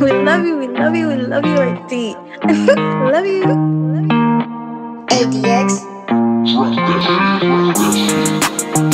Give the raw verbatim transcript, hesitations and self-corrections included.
We love you, we love you, we love you, R D. Love you. Love you. R D X.